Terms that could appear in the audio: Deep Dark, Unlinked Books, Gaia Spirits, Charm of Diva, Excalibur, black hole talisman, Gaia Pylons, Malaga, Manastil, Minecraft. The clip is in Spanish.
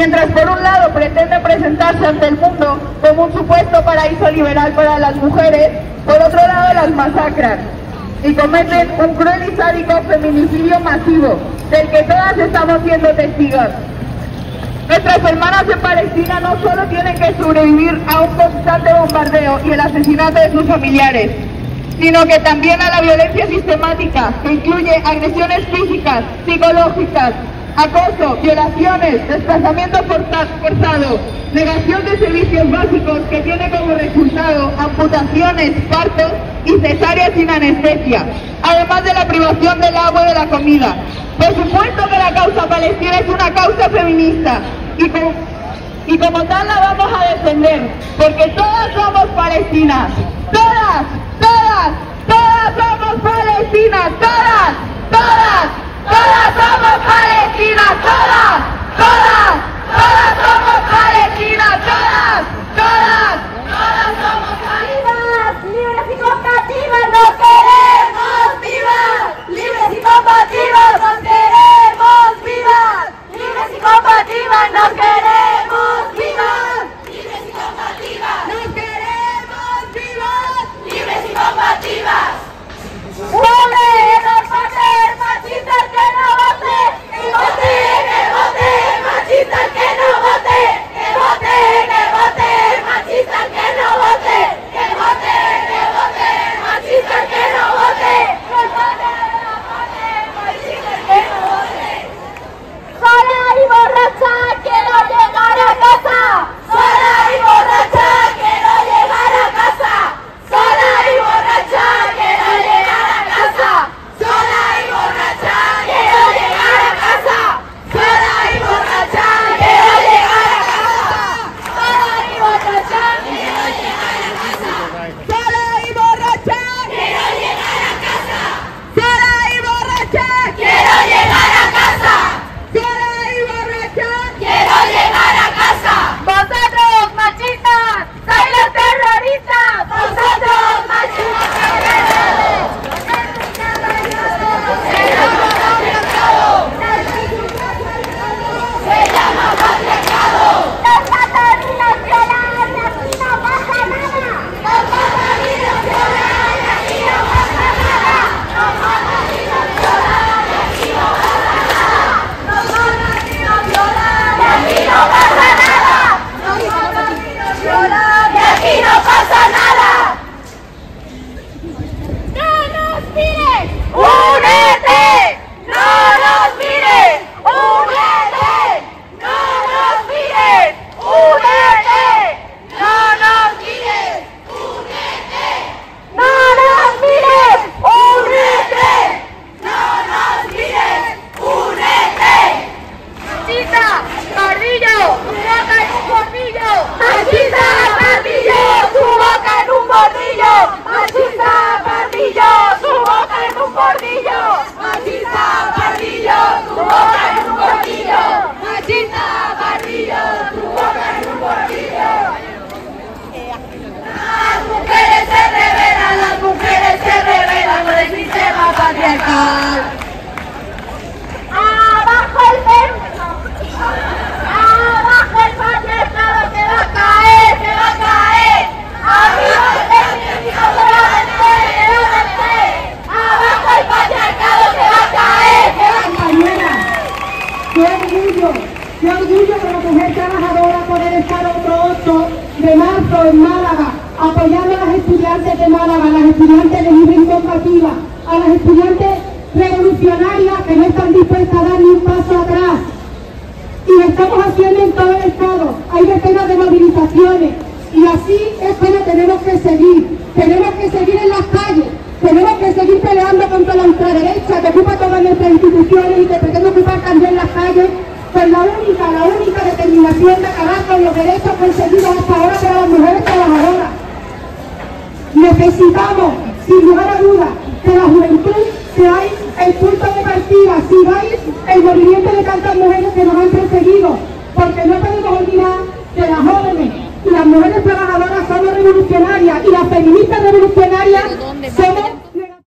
mientras por un lado pretenden presentarse ante el mundo como un supuesto paraíso liberal para las mujeres, por otro lado las masacran y cometen un cruel y sádico feminicidio masivo del que todas estamos siendo testigos. Nuestras hermanas en Palestina no solo tienen que sobrevivir a un constante bombardeo y el asesinato de sus familiares, sino que también a la violencia sistemática, que incluye agresiones físicas, psicológicas, acoso, violaciones, desplazamiento forzado, negación de servicios básicos que tiene como resultado amputaciones, partos y cesáreas sin anestesia, además de la privación del agua y de la comida. Por supuesto que la causa palestina es una causa feminista y como tal la vamos a defender, porque todas somos palestinas, todas, todas, todas somos palestinas, todas, todas, todas somos palestinas, todas, todas, todas somos palestinas, todas, todas, todas somos palestinas. Libres y combativas nos queremos vivas, libres y combativas nos queremos vivas, libres y combativas nos queremos vivas, libres y combativas nos queremos vivas, libres y combativas. En Málaga, apoyando a las estudiantes de Málaga, a las estudiantes de libre y combativa, a las estudiantes revolucionarias que no están dispuestas a dar ni un paso atrás. Y lo estamos haciendo en todo el Estado. Hay decenas de movilizaciones. Y así es como tenemos que seguir. Tenemos que seguir en las calles. Tenemos que seguir peleando contra la ultraderecha que ocupa todas nuestras instituciones y que pretende ocupar también las calles, con la única determinación de acabar con los derechos conseguidos hasta ahora para las mujeres trabajadoras. Necesitamos, sin lugar a dudas, que la juventud seáis el punto de partida, sigáis el movimiento de tantas mujeres que nos han perseguido, porque no podemos olvidar que las jóvenes y las mujeres trabajadoras somos revolucionarias y las feministas revolucionarias